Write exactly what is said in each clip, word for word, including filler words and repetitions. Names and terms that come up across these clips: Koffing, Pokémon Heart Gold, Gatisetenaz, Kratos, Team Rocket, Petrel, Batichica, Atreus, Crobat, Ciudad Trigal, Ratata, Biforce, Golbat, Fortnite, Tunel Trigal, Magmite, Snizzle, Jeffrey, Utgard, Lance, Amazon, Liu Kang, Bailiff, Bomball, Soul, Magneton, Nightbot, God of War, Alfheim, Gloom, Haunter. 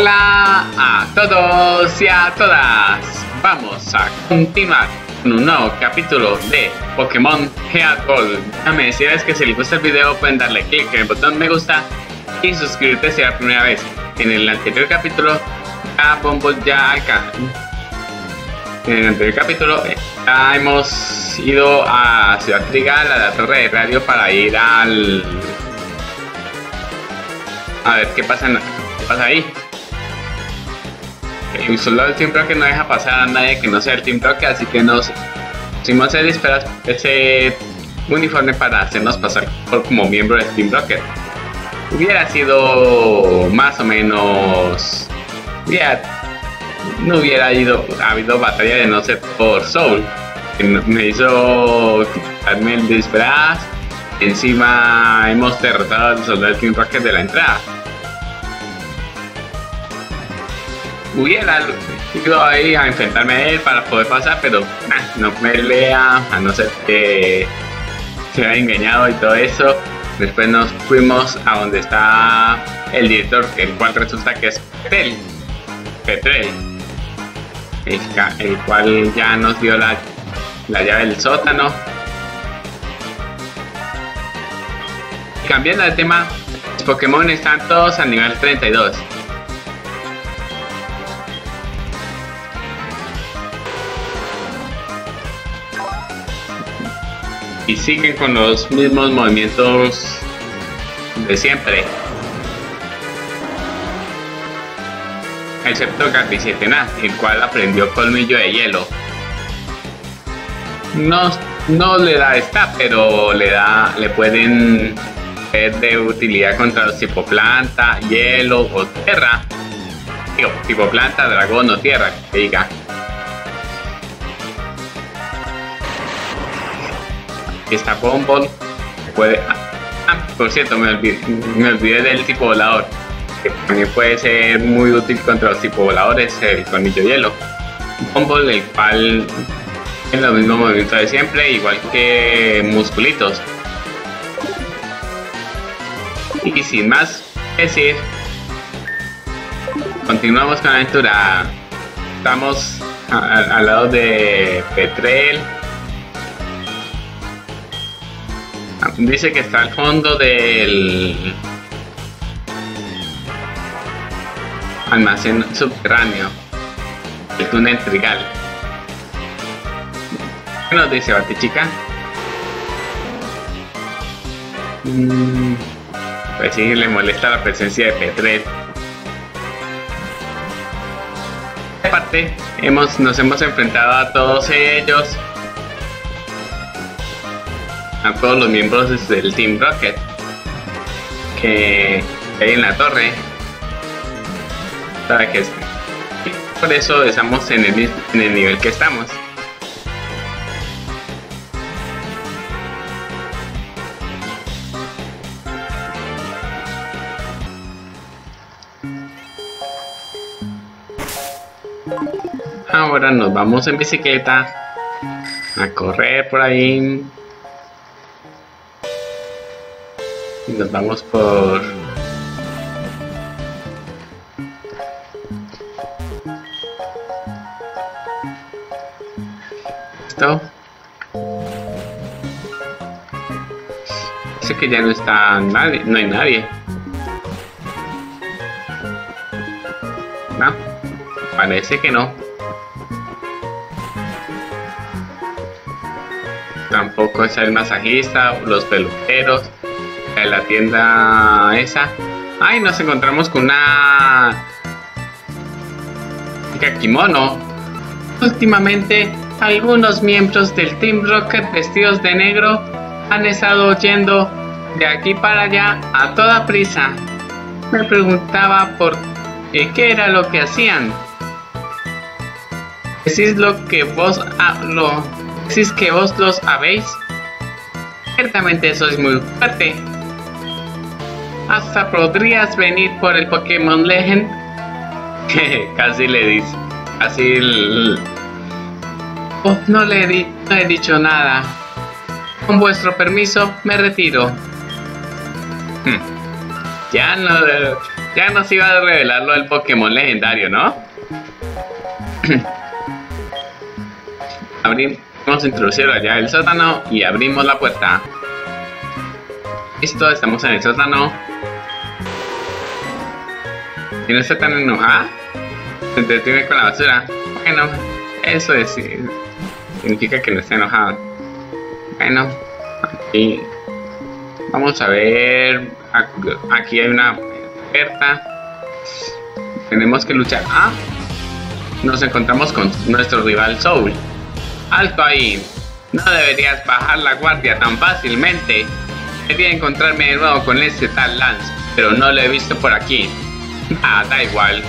Hola a todos y a todas. Vamos a continuar con un nuevo capítulo de Pokémon Heart Gold. Déjame decirles que si les gusta el video pueden darle click en el botón me gusta y suscribirte si es la primera vez. En el anterior capítulo ya Bomball ya acá. En el anterior capítulo ya hemos ido a Ciudad Trigal, a la torre de radio, para ir al... a ver qué pasa, en... ¿Qué pasa ahí. El soldado del Team Rocket no deja pasar a nadie que no sea el Team Rocket, así que nos pusimos a disparar ese uniforme para hacernos pasar por como miembro del Team Rocket. Hubiera sido más o menos... Yeah, no hubiera ido, ha habido batalla de no ser por Soul, que me hizo quitarme el disfraz. Encima hemos derrotado al soldado del Team Rocket de la entrada. Hubiera ido ahí a enfrentarme a él para poder pasar, pero nah, no me lea, a no ser que se haya engañado y todo eso. Después nos fuimos a donde está el director, el cual resulta que es Petrel, Petrel el, el cual ya nos dio la, la llave del sótano. Cambiando de tema, los Pokémon están todos a nivel treinta y dos. Y siguen con los mismos movimientos de siempre. Excepto Gatisetenaz, el cual aprendió colmillo de hielo. No, no le da esta, pero le da, le pueden ser de utilidad contra los tipo planta, hielo o tierra. Digo, tipo planta, dragón o tierra, que diga. Está Bomball, puede... Ah, por cierto, me olvidé, me olvidé del tipo volador, que también puede ser muy útil contra los tipos voladores, el colmillo hielo. Bomball, el cual es lo mismo movimiento de siempre, igual que musculitos. Y sin más decir, continuamos con la aventura. Estamos a, a, al lado de Petrel. Dice que está al fondo del almacén subterráneo, el túnel Trigal. ¿Qué nos dice Batichica? Mm, pues sí, le molesta la presencia de Petrel. Aparte, hemos, nos hemos enfrentado a todos ellos, a todos los miembros del Team Rocket que hay en la torre, para que por eso estamos en el, en el nivel que estamos. Ahora nos vamos en bicicleta a correr por ahí. Y nos vamos por... ¿Listo? Sé que ya no está nadie, no hay nadie. No, parece que no. Tampoco es el masajista, los peluqueros, la tienda esa. Ay, nos encontramos con una kimono. Últimamente algunos miembros del Team Rocket vestidos de negro han estado yendo de aquí para allá a toda prisa. Me preguntaba por qué, qué era lo que hacían. ¿Decís lo que vos ah, lo, decís que vos los habéis? Ciertamente sois muy fuerte. Hasta podrías venir por el Pokémon Legend. Casi le dice. Casi. El... Oh, no le di, no he dicho nada. Con vuestro permiso, me retiro. Hmm. Ya no. Ya nos iba a revelar lo del Pokémon legendario, ¿no? Abrimos, introducirlo allá del sótano y abrimos la puerta. Listo, estamos en el sótano. Y no está tan enojada. Se entretiene con la basura. Bueno, eso es, significa que no está enojada. Bueno, aquí vamos a ver. Aquí hay una puerta. Tenemos que luchar. Ah, nos encontramos con nuestro rival Soul. Alto ahí. No deberías bajar la guardia tan fácilmente. Debía encontrarme de nuevo con este tal Lance, pero no lo he visto por aquí. Ah, da igual.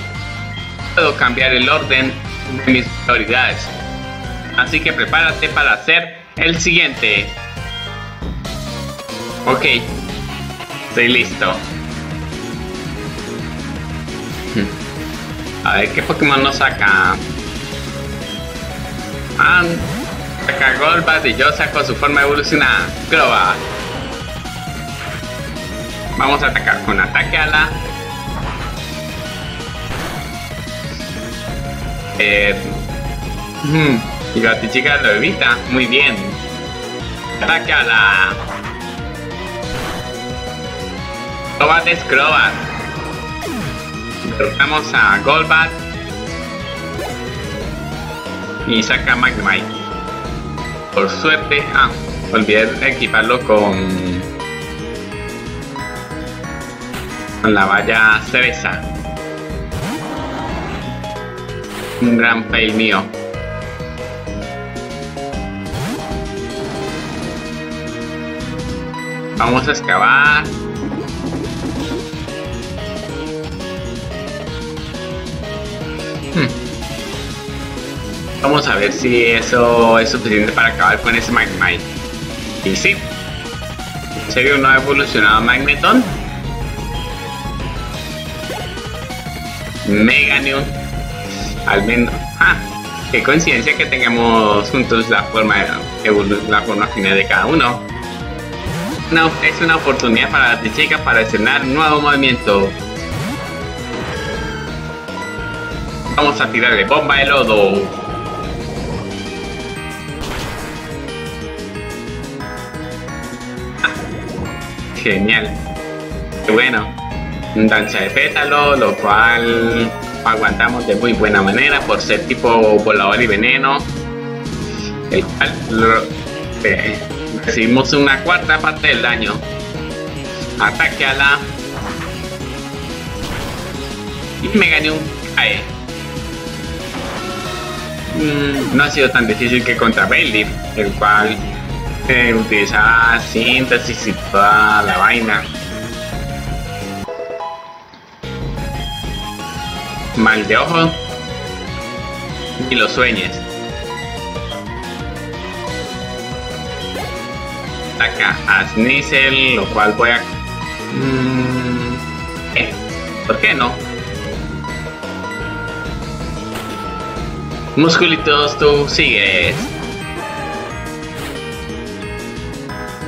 Puedo cambiar el orden de mis prioridades. Así que prepárate para hacer el siguiente. Ok. Estoy listo. A ver qué Pokémon nos saca. Ah, saca Golbat y yo saco su forma evolucionada, Crobat. Vamos a atacar con ataque ala. Eh, y Batichica lo evita. Muy bien. Ataque ala. Crobat es Crobat. Derrotamos a Golbat. Y saca Magmite. Por suerte. Ah, olvidé equiparlo con... con la valla cereza. Un gran fail mío. Vamos a excavar. hmm. Vamos a ver si eso es suficiente para acabar con ese Magmite. Y sí. ¿En serio no ha evolucionado Magneton? Mega New, al menos. Ah, qué coincidencia que tengamos juntos la forma, la forma final de cada uno. No, es una oportunidad para las chicas para estrenar un nuevo movimiento. Vamos a tirarle bomba de lodo. Ah, genial, qué bueno. Danza de pétalo, lo cual aguantamos de muy buena manera por ser tipo volador y veneno, el cual lo, eh, recibimos una cuarta parte del daño. Ataque a la y me gané un cae. Mm, no ha sido tan difícil que contra Bailiff, el cual eh, utilizaba síntesis y toda la vaina. Mal de ojo y lo sueñes. Ataca a Snizzle, lo cual voy a... ¿Eh? ¿Por qué no? Musculitos, tú sigues.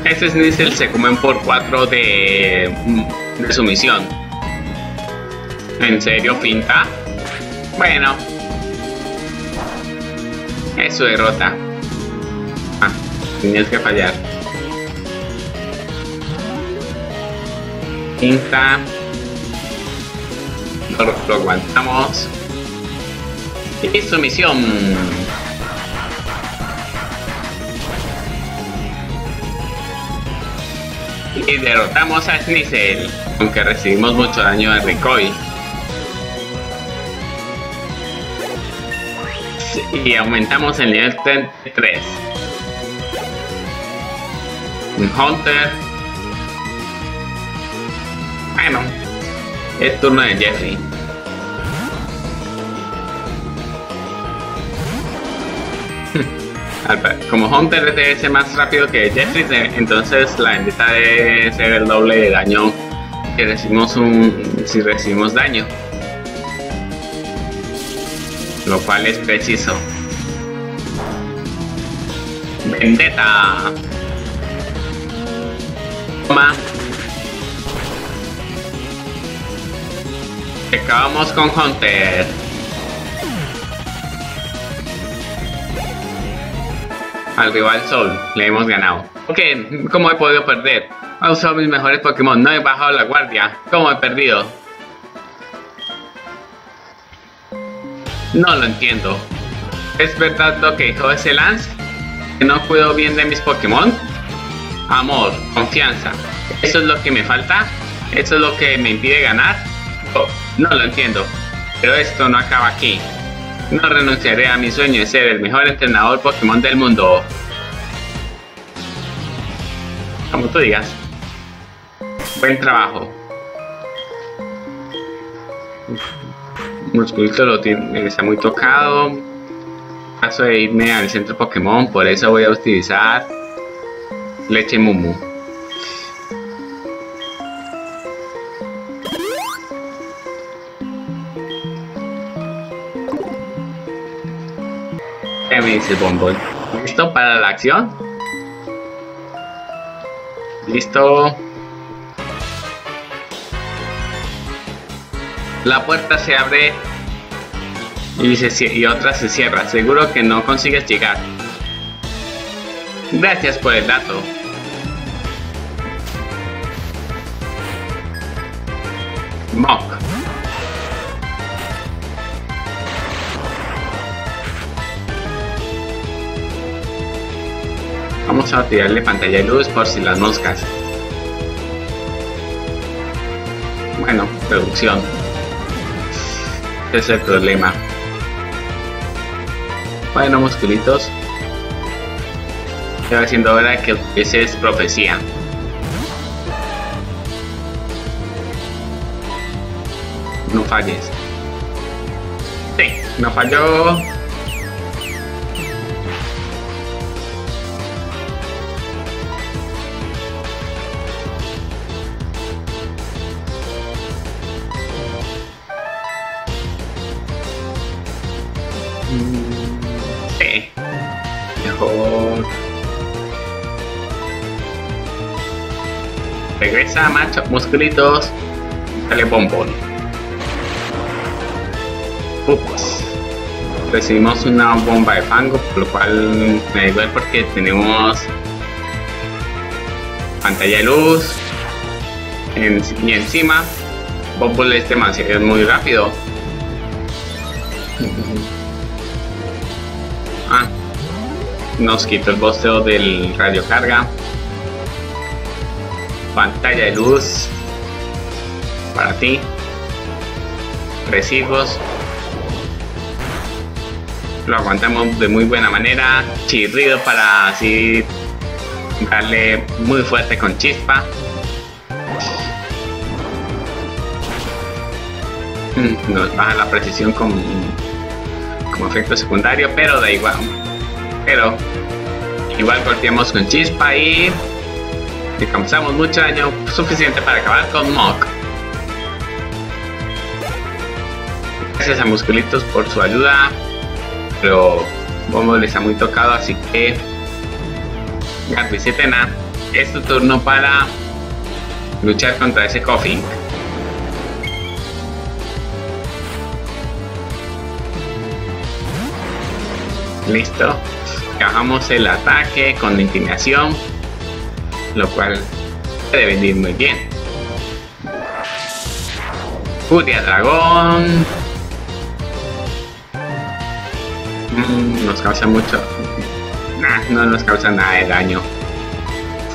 Este Snizzle se comen por cuatro de, de su misión. ¿En serio, pinta? Bueno, es su derrota. Ah, tenías que fallar. Pinta. Lo, lo aguantamos. Y su misión. Y derrotamos a Snizzle, aunque recibimos mucho daño de recoil. Y aumentamos el nivel treinta y tres. Un Haunter. Bueno, es turno de Jeffrey. Como Haunter debe ser más rápido que Jeffrey, entonces la ventaja debe ser el doble de daño que recibimos un, si recibimos daño. Lo cual es preciso. Vendetta. Toma. Acabamos con Haunter. Al rival Soul le hemos ganado. Ok, ¿cómo he podido perder? He usado mis mejores Pokémon, no he bajado la guardia. ¿Cómo he perdido? No lo entiendo. ¿Es verdad lo que dijo ese Lance? ¿Que no cuido bien de mis Pokémon? Amor, confianza. ¿Eso es lo que me falta? ¿Eso es lo que me impide ganar? Oh, no lo entiendo. Pero esto no acaba aquí. No renunciaré a mi sueño de ser el mejor entrenador Pokémon del mundo. Como tú digas. Buen trabajo. Musculito lo tiene, está muy tocado. Paso de irme al centro Pokémon, por eso voy a utilizar Leche Mumu. ¿Qué me dice Bomball? ¿Listo para la acción? Listo. La puerta se abre y, se, y otra se cierra. Seguro que no consigues llegar. Gracias por el dato. Mock. Vamos a tirarle pantalla de luz por si las moscas. Bueno, producción. Ese es el problema. Bueno, musculitos. Estaba haciendo ahora que ese es profecía. No falles. Sí, no falló. Sí. Mejor. Regresa, macho, musculitos. Dale, bombón. Ups. Recibimos una bomba de fango, por lo cual me da igual porque tenemos pantalla de luz. En, y encima, bombón es demasiado, es muy rápido. Ah, nos quitó el bosteo del radio carga. Pantalla de luz para ti, residuos, lo aguantamos de muy buena manera. Chirrido para así darle muy fuerte con chispa. Nos baja la precisión como, como efecto secundario, pero da igual, pero igual golpeamos con chispa y le causamos mucho daño suficiente para acabar con Mock. Gracias a Musculitos por su ayuda, pero Bomball está muy tocado, así que Gatisetenaz, es tu turno para luchar contra ese Koffing. Listo, bajamos el ataque con la intimidación, lo cual debe venir muy bien. Furia Dragón. Mm, nos causa mucho. Nah, no nos causa nada de daño.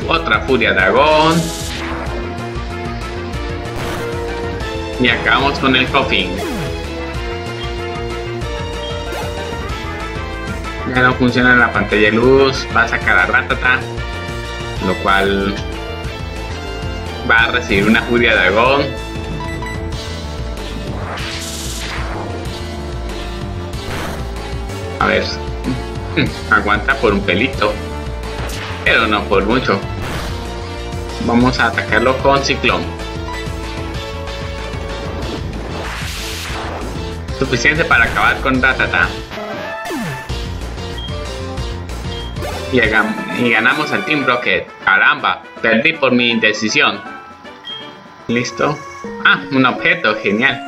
Otra Furia Dragón. Y acabamos con el Koffing. Ya no funciona la pantalla de luz. Va a sacar a Ratata, lo cual va a recibir una furia de dragón. A ver, aguanta por un pelito, pero no por mucho. Vamos a atacarlo con ciclón. Suficiente para acabar con Ratata. Y, y ganamos al Team Rocket. Caramba, perdí por mi indecisión. Listo. Ah, un objeto, genial.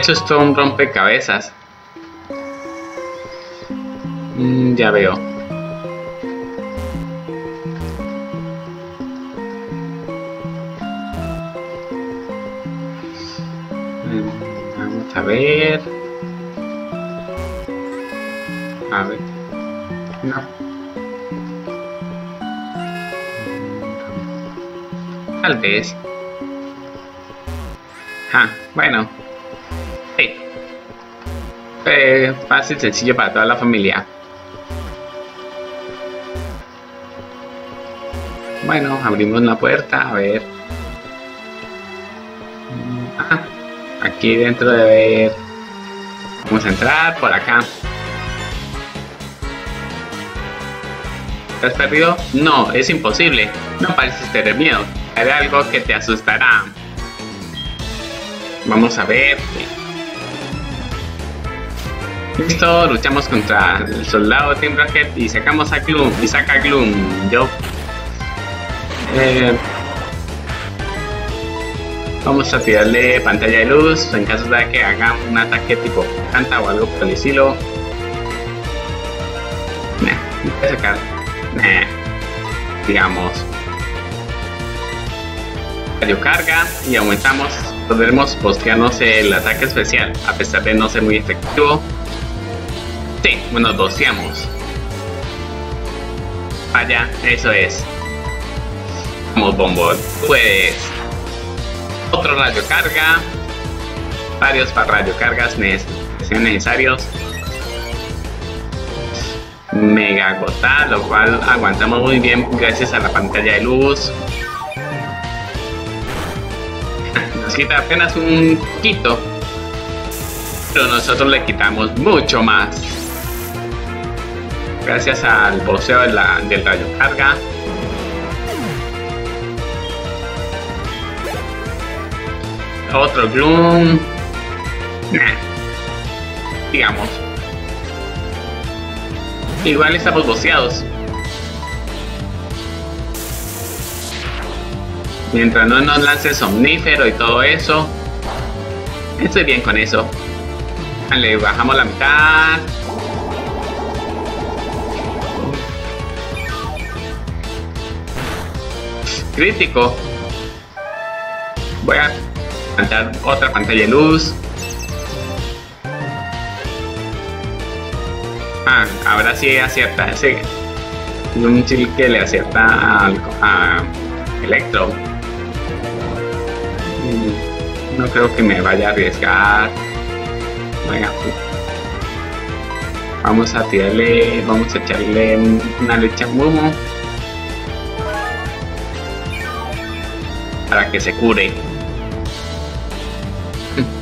Eso es todo un rompecabezas. Mm, ya veo. Vamos a ver. A ver. No. Tal vez. Ah, bueno. Hey. Eh, fácil, sencillo para toda la familia. Bueno, abrimos la puerta, a ver. Ah, aquí dentro de ver. Vamos a entrar por acá. ¿Estás perdido? No, es imposible. No pareces tener miedo. Haré algo que te asustará. Vamos a ver. Listo, luchamos contra el soldado Team Rocket y sacamos a Gloom. Y saca a Gloom. Yo. Eh, vamos a tirarle pantalla de luz en caso de que haga un ataque tipo canta o algo por el estilo. Nah, no voy a sacar. Nah, digamos. Carga y aumentamos, podremos postearnos el ataque especial a pesar de no ser muy efectivo. Sí, nos posteamos. Vaya, eso es. Vamos, Bomball, puedes. Otro rayo carga. Varios para rayo cargas que sean necesarios. Mega agotada, lo cual aguantamos muy bien gracias a la pantalla de luz. Quita apenas un poquito, pero nosotros le quitamos mucho más gracias al boxeo de la, del rayo carga. Otro Gloom, nah, digamos, igual estamos boceados. Mientras no nos lance somnífero y todo eso, estoy bien con eso. Le bajamos la mitad. Crítico. Voy a plantar otra pantalla de luz. Ah, ahora sí acierta. Sí. Un chill que le acierta al, a Electro. No creo que me vaya a arriesgar. Venga. Vamos a tirarle, vamos a echarle una leche a Momo para que se cure.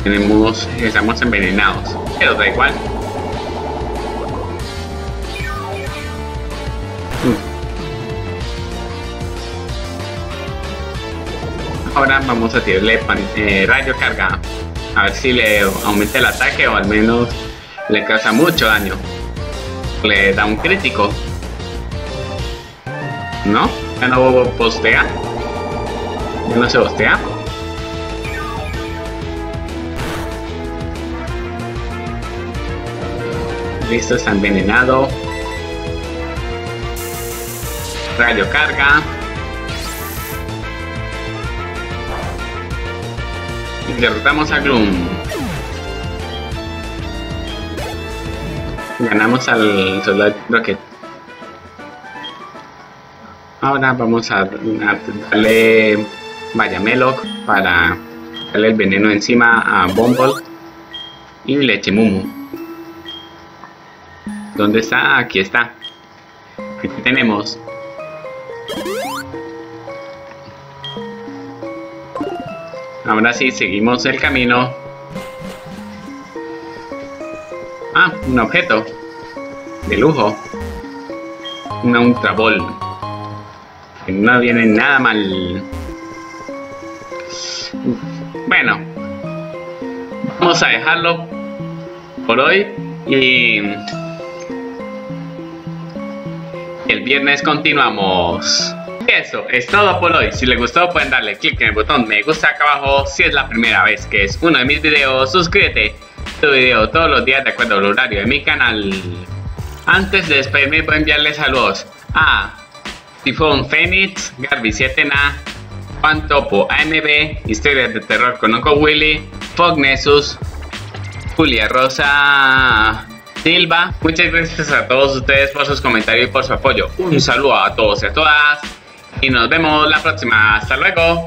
Tenemos, estamos envenenados, pero da igual. Ahora vamos a tirarle eh, rayo carga, a ver si le aumenta el ataque o al menos le causa mucho daño. Le da un crítico. ¿No? Ya no postea. Ya no se postea. Listo, está envenenado. Rayo carga. Derrotamos a Gloom. Ganamos al soldado Rocket. Ahora vamos a, a darle Vallamelok para darle el veneno encima a Bomball y Lechemumu. ¿Dónde está? Aquí está. Aquí tenemos. Ahora sí, seguimos el camino. Ah, un objeto. De lujo. Una Ultra Ball. Que no viene nada mal. Bueno. Vamos a dejarlo por hoy. Y el viernes continuamos. Eso es todo por hoy. Si les gustó pueden darle click en el botón me gusta acá abajo. Si es la primera vez que es uno de mis videos, suscríbete. Este video todos los días de acuerdo al horario de mi canal. Antes de despedirme voy a enviarles saludos a Tifón Fénix, Gatisetenaz, Juan Topo A M B, Historias de Terror con Onco Willy, Fognesus, Julia Rosa Silva. Muchas gracias a todos ustedes por sus comentarios y por su apoyo. Un saludo a todos y a todas. Y nos vemos la próxima. Hasta luego.